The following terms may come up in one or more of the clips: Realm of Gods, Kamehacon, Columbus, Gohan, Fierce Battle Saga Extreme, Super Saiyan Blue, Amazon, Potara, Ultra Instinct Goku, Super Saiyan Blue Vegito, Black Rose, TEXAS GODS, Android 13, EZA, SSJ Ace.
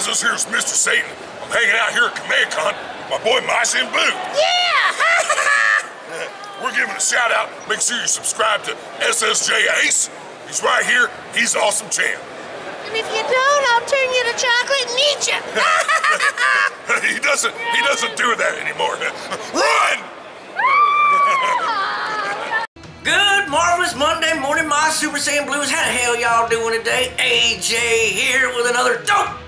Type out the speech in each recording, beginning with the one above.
guys, this here's Mr. Satan. I'm hanging out here at Kamehacon with my boy Saiyan Blue. Yeah! We're giving a shout out. Make sure you subscribe to SSJ Ace. He's right here. He's awesome champ. And if you don't, I'll turn you to chocolate and eat you. He doesn't do that anymore. Run! Good, marvelous Monday morning, my Super Saiyan Blues. How the hell y'all doing today? AJ here with another dope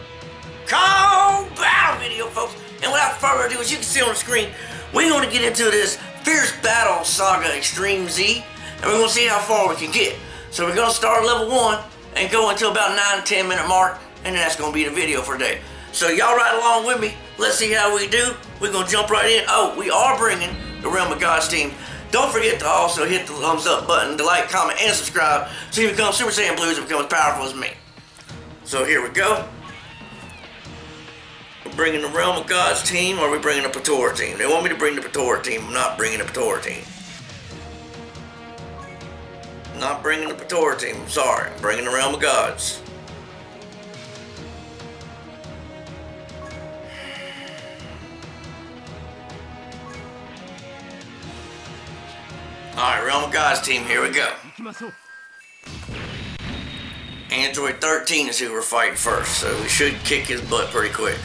Kong battle video, folks. And without further ado, as you can see on the screen, we're going to get into this Fierce Battle Saga Extreme Z, and we're going to see how far we can get. So we're going to start level 1 and go until about 9-10 minute mark, and that's going to be the video for today. So y'all ride along with me. Let's see how we do. We're going to jump right in. Oh, we are bringing the Realm of Gods team. Don't forget to also hit the thumbs up button, to like, comment, and subscribe so you become Super Saiyan Blues and become as powerful as me. So here we go. We're bringing the Realm of Gods team, or are we bringing the Potara team? They want me to bring the Potara team. I'm not bringing the Potara team. Not bringing the Potara team. I'm sorry. I'm bringing the Realm of Gods. Alright, Realm of Gods team, here we go. Android 13 is who we're fighting first, so we should kick his butt pretty quick.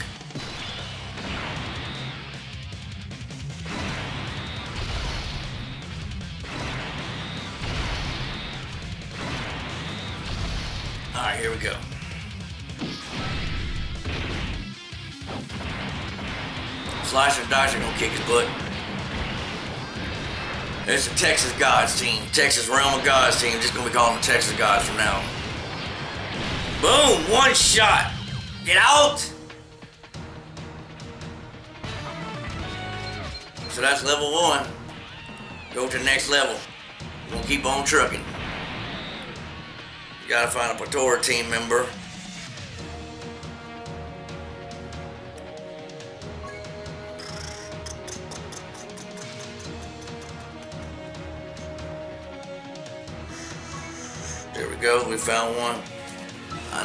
Alright, here we go. Slice and Dice are gonna kick his butt. It's the TEXAS GODS team. TEXAS Realm of Gods team. Just gonna be calling the TEXAS GODS from now on. Boom! One shot! Get out! So that's level 1. Go to the next level. We're gonna keep on trucking. You gotta find a Potara team member. There we go, we found one.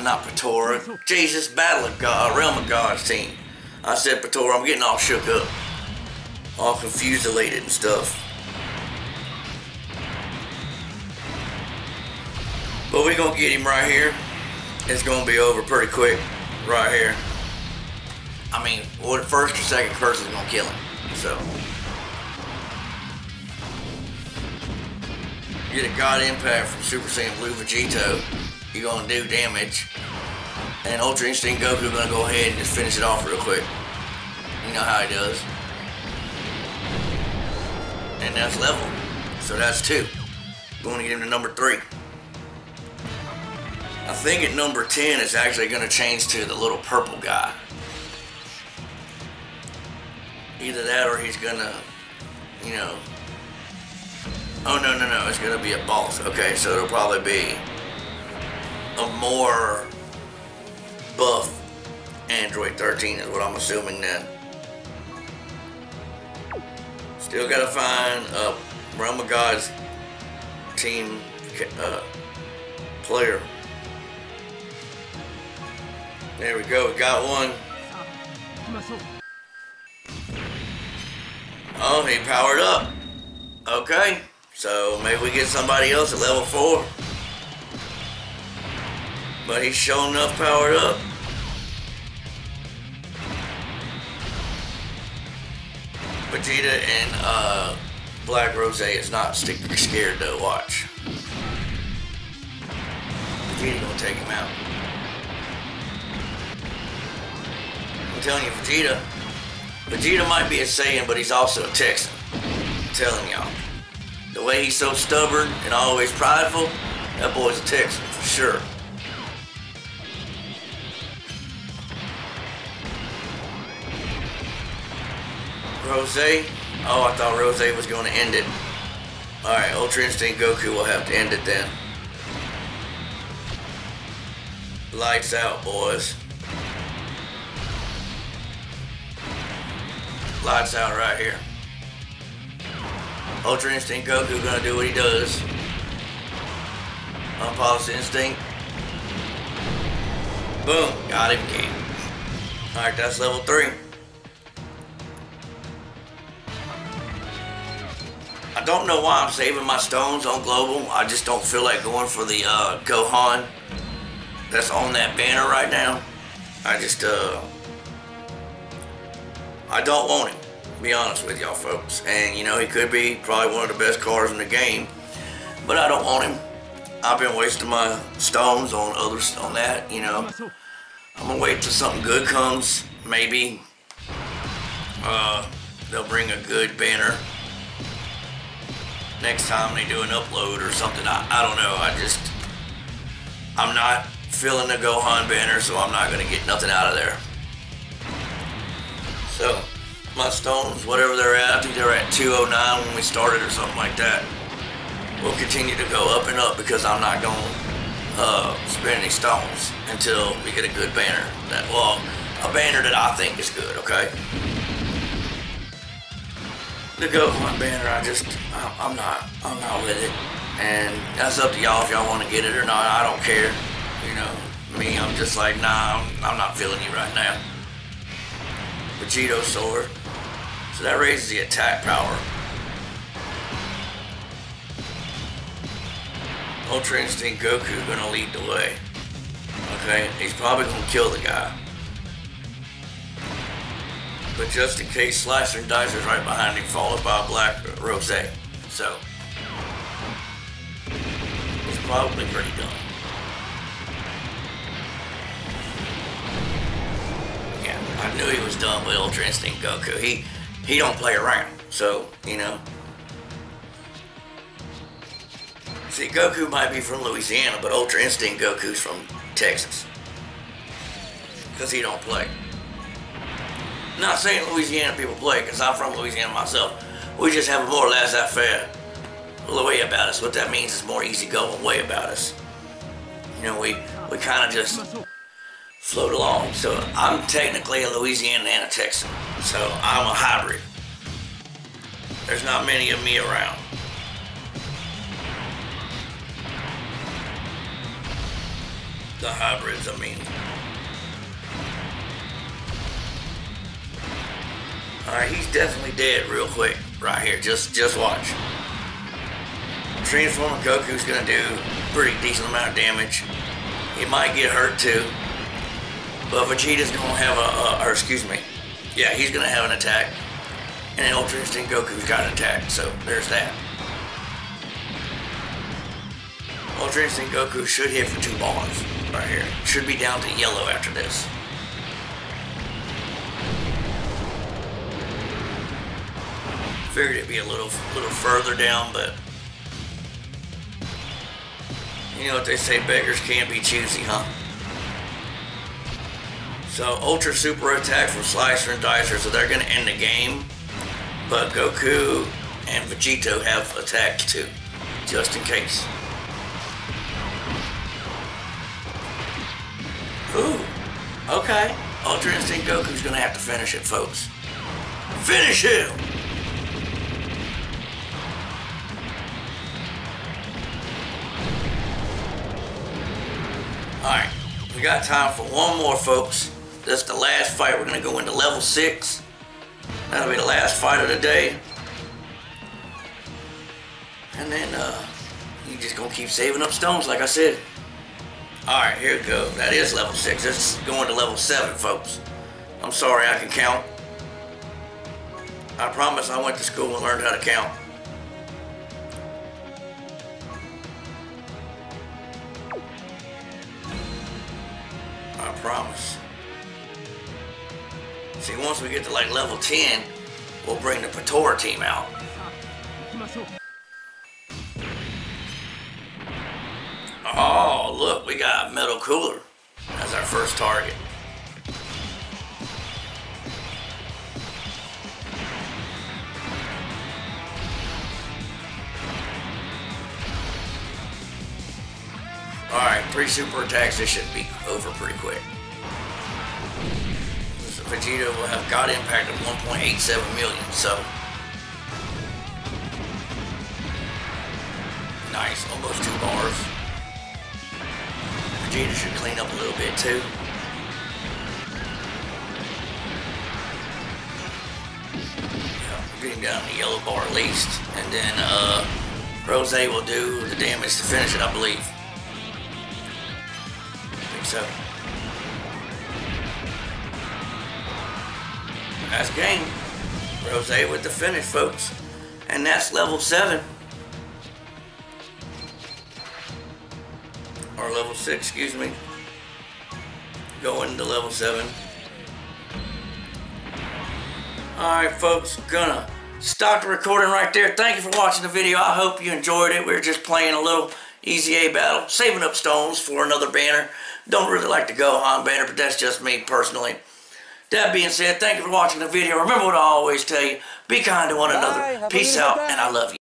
Not Potara. Jesus, Battle of God, Realm of Gods team. I said Potara, I'm getting all shook up. All confused, elated, and stuff. But we're gonna get him right here. It's gonna be over pretty quick, right here. I mean, well, the first or second person's gonna kill him, so. Get a God Impact from Super Saiyan Blue Vegito. You're gonna do damage. And Ultra Instinct Goku gonna go ahead and just finish it off real quick. You know how he does. And that's level. So that's 2. Going to get him to number 3. I think at number 10 it's actually gonna change to the little purple guy. Either that or he's gonna, you know. Oh, no, no, no, it's going to be a boss. Okay, so it'll probably be a more buff Android 13 is what I'm assuming then. Still got to find a Realm of Gods team player. There we go, we got one. Oh, he powered up. Okay. So maybe we get somebody else at level 4. But he's sure enough powered up. Vegeta and Black Rose is not scared though, watch. Vegeta gonna take him out. I'm telling you, Vegeta might be a Saiyan, but he's also a Texan. I'm telling y'all. The way he's so stubborn and always prideful, that boy's a Texan for sure. Rose? Oh, I thought Rose was going to end it. Alright, Ultra Instinct Goku will have to end it then. Lights out, boys. Lights out right here. Ultra Instinct Goku gonna do what he does. Unpolished Instinct. Boom, got him, game. Alright, that's level 3. I don't know why I'm saving my stones on global. I just don't feel like going for the Gohan that's on that banner right now. I just, I don't want him, to be honest with y'all folks. And you know, he could be probably one of the best cars in the game, but I don't want him. I've been wasting my stones on others on that, you know. I'm gonna wait till something good comes. Maybe they'll bring a good banner next time they do an upload or something. I don't know. I'm not feeling the Gohan banner, so I'm not gonna get nothing out of there. So my stones, whatever they're at, I think they're at 209 when we started or something like that. We'll continue to go up and up because I'm not going to spend any stones until we get a good banner. A banner that I think is good, okay? The Gohan banner, I'm not with it. And that's up to y'all if y'all want to get it or not. I don't care. You know, me, I'm just like, nah, I'm not feeling you right now. Vegito sword. So that raises the attack power. Ultra Instinct Goku gonna lead the way. Okay, he's probably gonna kill the guy. But just in case, Slicer and Dicer's right behind him, followed by Black Rose. So he's probably pretty dumb. Yeah, I knew he was dumb with Ultra Instinct Goku. He don't play around. So, you know. See, Goku might be from Louisiana, but Ultra Instinct Goku's from Texas. Because he don't play. Not saying Louisiana people play, because I'm from Louisiana myself. We just have a more laissez-faire way about us. What that means is more easygoing way about us. You know, we kind of just float along. So I'm technically a Louisiana and a Texan. So I'm a hybrid. There's not many of me around. The hybrids, I mean. Alright, he's definitely dead real quick right here. Just watch. Transformer Goku's gonna do a pretty decent amount of damage. He might get hurt too. But Vegeta's gonna have a or excuse me. Yeah, he's gonna have an attack. And then Ultra Instinct Goku's got an attack, so there's that. Ultra Instinct Goku should hit for 2 bars. Right here. Should be down to yellow after this. Figured it'd be a little further down, but you know what they say, beggars can't be choosy, huh? So Ultra Super attack from Slicer and Dicer, so they're gonna end the game. But Goku and Vegito have attacked too, just in case. Ooh, okay. Ultra Instinct Goku's gonna have to finish it, folks. Finish him! Alright, we got time for one more, folks. That's the last fight. We're gonna go into level 6. That'll be the last fight of the day. And then, you just gonna keep saving up stones, like I said. Alright, here we go. That is level 6. This is going to level 7, folks. I'm sorry I can count. I promise I went to school and learned how to count. I promise. See, once we get to like level 10, we'll bring the Potara team out. Oh, look, we got Metal Cooler as our first target. Alright, 3 super attacks. This should be over pretty quick. So Vegito will have God Impact of 1.87 million, so. Nice, almost 2 bars. Vegeta should clean up a little bit too. Getting down the yellow bar at least, and then Rose will do the damage to finish it, I believe. I think so. That's game. Rose with the finish, folks. And that's level 7. Or level 6, excuse me. Going to level 7. Alright folks, gonna stop the recording right there. Thank you for watching the video. I hope you enjoyed it. We're just playing a little EZA battle, saving up stones for another banner. Don't really like the Gohan banner, but that's just me personally. That being said, thank you for watching the video. Remember what I always tell you, be kind to one another. Peace out, and I love you.